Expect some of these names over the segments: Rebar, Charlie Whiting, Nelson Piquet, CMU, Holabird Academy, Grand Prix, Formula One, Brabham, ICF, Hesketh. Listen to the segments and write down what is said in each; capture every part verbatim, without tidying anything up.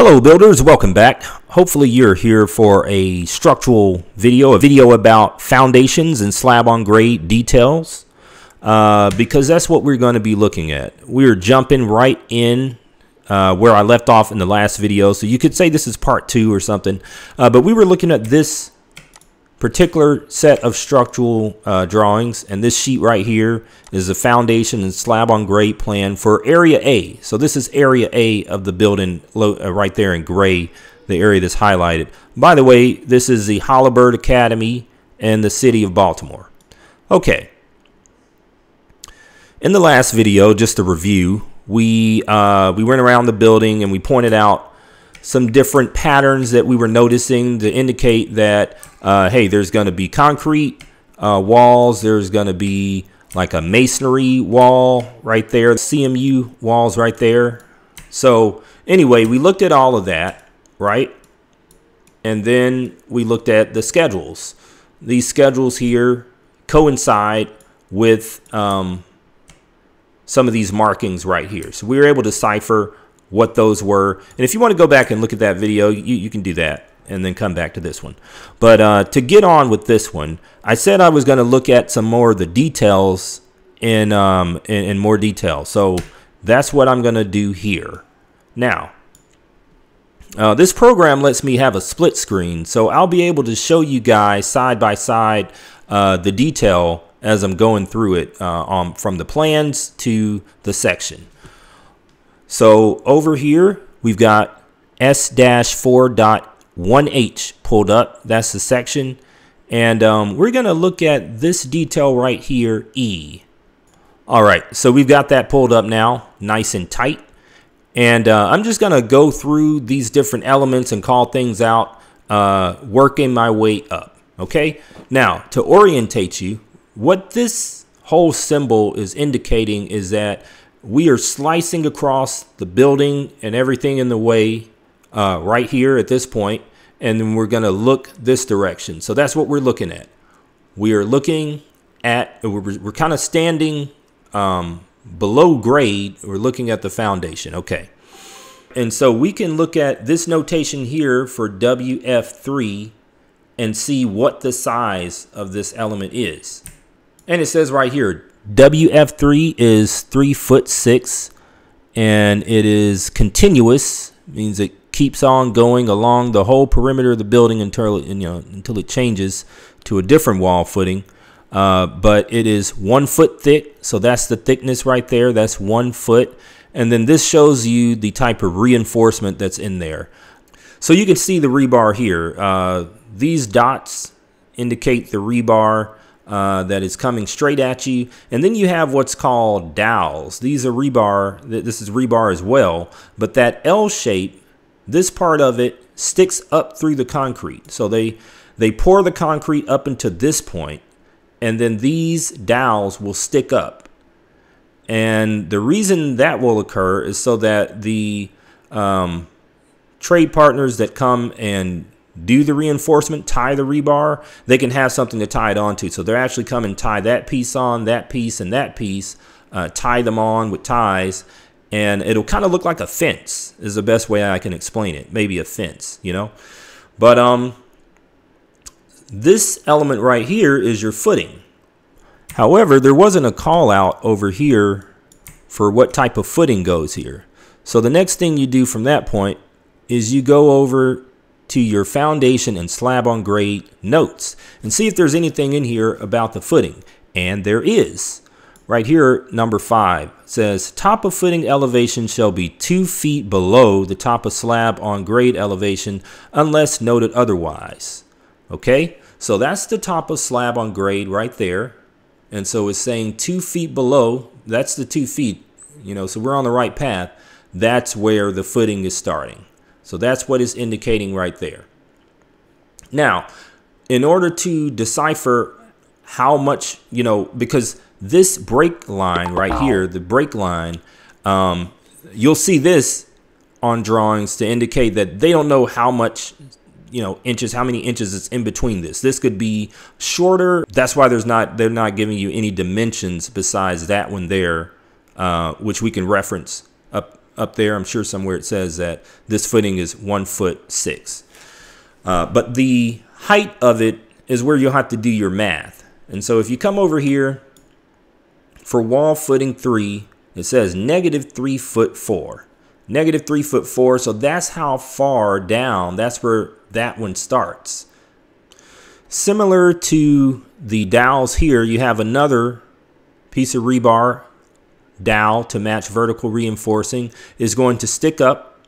Hello builders, welcome back. Hopefully you're here for a structural video, a video about foundations and slab on grade details, uh, because that's what we're going to be looking at. We're jumping right in uh, where I left off in the last video, so you could say this is part two or something, uh, but we were looking at this particular set of structural uh, drawings, and this sheet right here is a foundation and slab on grade plan for area A. So this is area A of the building, uh, right there in gray, the area that's highlighted. By the way, this is the Holabird Academy and the city of Baltimore. Okay. In the last video, just to review, we uh, we went around the building and we pointed out some different patterns that we were noticing to indicate that, uh, hey, there's going to be concrete uh, walls. There's going to be like a masonry wall right there, C M U walls right there. So anyway, we looked at all of that, right? And then we looked at the schedules. These schedules here coincide with um, some of these markings right here. So we were able to decipher what those were. And if you want to go back and look at that video, you, you can do that and then come back to this one. But uh, to get on with this one, I said I was going to look at some more of the details in, um, in, in more detail. So that's what I'm going to do here. Now, uh, this program lets me have a split screen, so I'll be able to show you guys side by side uh, the detail as I'm going through it uh, um, from the plans to the section. So over here, we've got S four point one H pulled up. That's the section. And um, we're going to look at this detail right here, E. All right, so we've got that pulled up now, nice and tight. And uh, I'm just going to go through these different elements and call things out, uh, working my way up. Okay, now to orientate you, what this whole symbol is indicating is that we are slicing across the building and everything in the way uh, right here at this point, and then we're going to look this direction. So that's what we're looking at. We are looking at, we're, we're kind of standing um, below grade. We're looking at the foundation. Okay. And so we can look at this notation here for W F three and see what the size of this element is. And it says right here, W F three is three foot six, and it is continuous, means it keeps on going along the whole perimeter of the building until it, you know, until it changes to a different wall footing. Uh, but it is one foot thick, so that's the thickness right there. That's one foot, and then this shows you the type of reinforcement that's in there. So you can see the rebar here. Uh, these dots indicate the rebar Uh, that is coming straight at you. And then you have what's called dowels. These are rebar. This is rebar as well. But that L shape, this part of it sticks up through the concrete. So they, they pour the concrete up into this point, and then these dowels will stick up. And the reason that will occur is so that the um, trade partners that come and do the reinforcement, tie the rebar, they can have something to tie it onto. So they're actually come and tie that piece on, that piece, and that piece, uh, tie them on with ties, and it'll kind of look like a fence is the best way I can explain it. Maybe a fence, you know. But um, this element right here is your footing. However, there wasn't a call out over here for what type of footing goes here. So the next thing you do from that point is you go over to your foundation and slab on grade notes and see if there's anything in here about the footing. And there is. Right here, number five says top of footing elevation shall be two feet below the top of slab on grade elevation unless noted otherwise. Okay, so that's the top of slab on grade right there. And so it's saying two feet below, that's the two feet, you know, so we're on the right path. That's where the footing is starting. So that's what it's indicating right there. Now, in order to decipher how much, you know, because this break line right here, the break line, um, you'll see this on drawings to indicate that they don't know how much, you know, inches, how many inches it's in between this. This could be shorter. That's why there's not, they're not giving you any dimensions besides that one there, uh, which we can reference up up there. I'm sure somewhere it says that this footing is one foot six. Uh, but the height of it is where you'll have to do your math. And so if you come over here for wall footing three, it says negative three foot four. Negative three foot four, so that's how far down, that's where that one starts. Similar to the dowels here, you have another piece of rebar dowel to match vertical reinforcing is going to stick up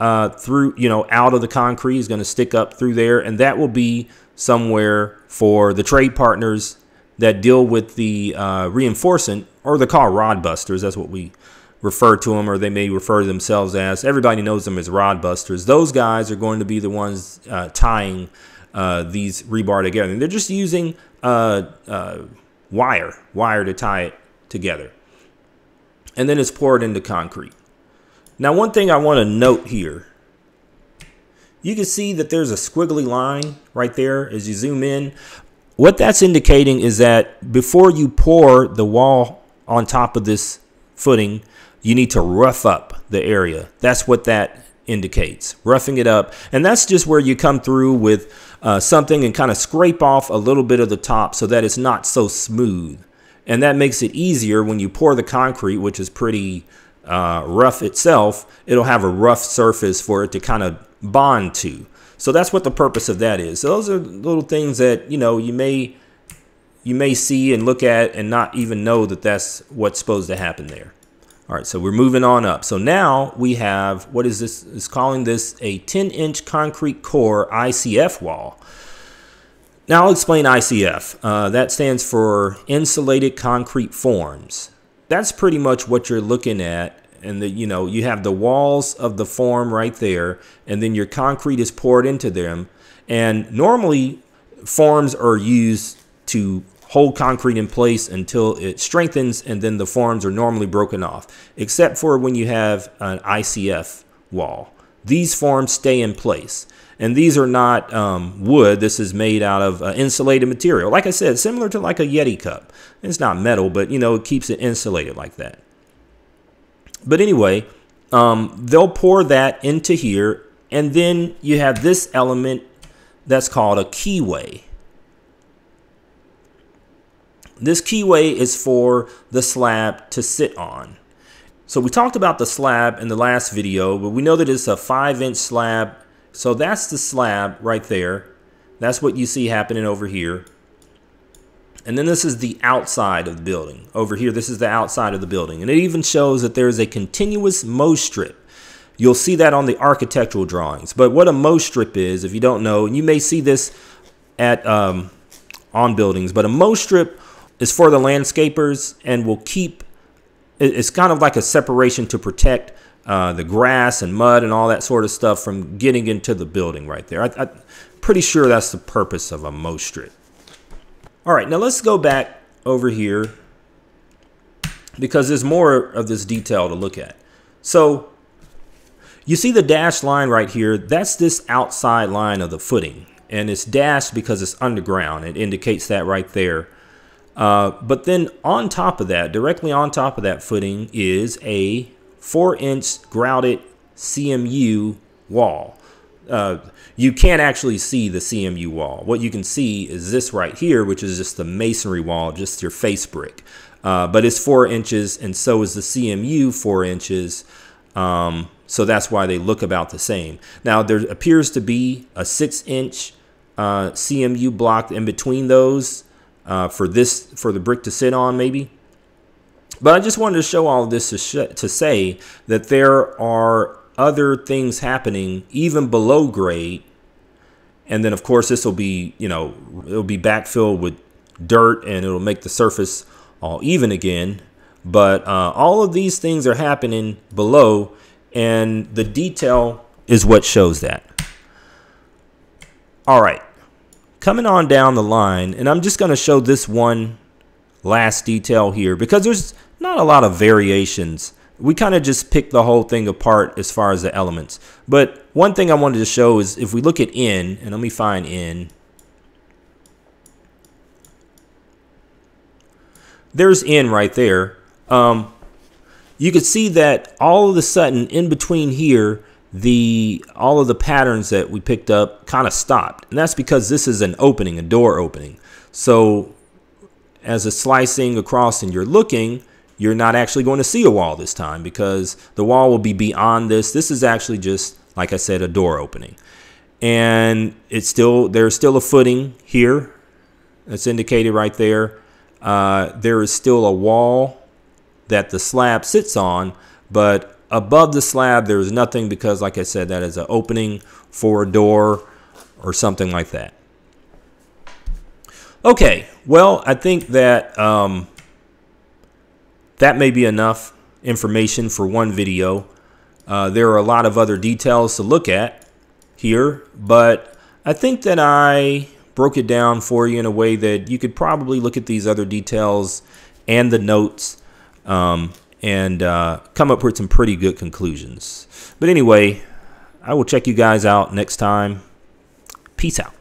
uh, through, you know, out of the concrete, is going to stick up through there, and that will be somewhere for the trade partners that deal with the uh, reinforcement, or they're called rod busters. That's what we refer to them, or they may refer to themselves as. Everybody knows them as rod busters. Those guys are going to be the ones uh, tying uh, these rebar together. And they're just using uh, uh, wire, wire to tie it together. And then it's poured into concrete. Now, one thing I want to note here, you can see that there's a squiggly line right there as you zoom in. What that's indicating is that before you pour the wall on top of this footing, you need to rough up the area. That's what that indicates, roughing it up. And that's just where you come through with uh, something and kind of scrape off a little bit of the top so that it's not so smooth. And that makes it easier when you pour the concrete, which is pretty uh, rough itself. It'll have a rough surface for it to kind of bond to. So that's what the purpose of that is. So those are little things that, you know, you may you may see and look at and not even know that that's what's supposed to happen there. All right, so we're moving on up. So now we have, what is this? It's calling this a ten inch concrete core I C F wall. Now I'll explain I C F. Uh, that stands for insulated concrete forms. That's pretty much what you're looking at. And the, you know, you have the walls of the form right there, and then your concrete is poured into them. And normally forms are used to hold concrete in place until it strengthens, and then the forms are normally broken off, except for when you have an I C F wall. These forms stay in place. And these are not um, wood. This is made out of uh, insulated material. Like I said, similar to like a Yeti cup. It's not metal, but, you know, it keeps it insulated like that. But anyway, um, they'll pour that into here. And then you have this element that's called a keyway. This keyway is for the slab to sit on. So we talked about the slab in the last video, but we know that it's a five inch slab. So that's the slab right there. That's what you see happening over here. And then this is the outside of the building. Over here, this is the outside of the building. And it even shows that there is a continuous mow strip. You'll see that on the architectural drawings. But what a mow strip is, if you don't know, and you may see this at um, on buildings, but a mow strip is for the landscapers and will keep, it's kind of like a separation to protect uh, the grass and mud and all that sort of stuff from getting into the building right there. I, I'm pretty sure that's the purpose of a mow strip. All right, now let's go back over here because there's more of this detail to look at. So you see the dashed line right here, that's this outside line of the footing, and it's dashed because it's underground. It indicates that right there. Uh, but then on top of that, directly on top of that footing is a four inch grouted C M U wall. Uh, you can't actually see the C M U wall. What you can see is this right here, which is just the masonry wall, just your face brick. Uh, but it's four inches, and so is the C M U four inches. Um, so that's why they look about the same. Now there appears to be a six inch uh, C M U block in between those. Uh, for this, for the brick to sit on, maybe. But I just wanted to show all of this to, sh to say that there are other things happening even below grade. And then, of course, this will be, you know, it'll be backfilled with dirt and it'll make the surface all even again. But uh, all of these things are happening below, and the detail is what shows that. All right. Coming on down the line, and I'm just going to show this one last detail here because there's not a lot of variations. We kind of just picked the whole thing apart as far as the elements. But one thing I wanted to show is if we look at N, and let me find N. There's N right there. Um, you can see that all of a sudden in between here, the all of the patterns that we picked up kind of stopped. And that's because this is an opening, a door opening. So as a slicing across and you're looking, you're not actually going to see a wall this time because the wall will be beyond this. This is actually just, like I said, a door opening. And it's still, there's still a footing here that's indicated right there. Uh, there is still a wall that the slab sits on, but above the slab there is nothing because, like I said, that is an opening for a door or something like that. Okay, well, I think that um, that may be enough information for one video. Uh, there are a lot of other details to look at here, but I think that I broke it down for you in a way that you could probably look at these other details and the notes um, and uh, come up with some pretty good conclusions. But anyway, I will check you guys out next time. Peace out.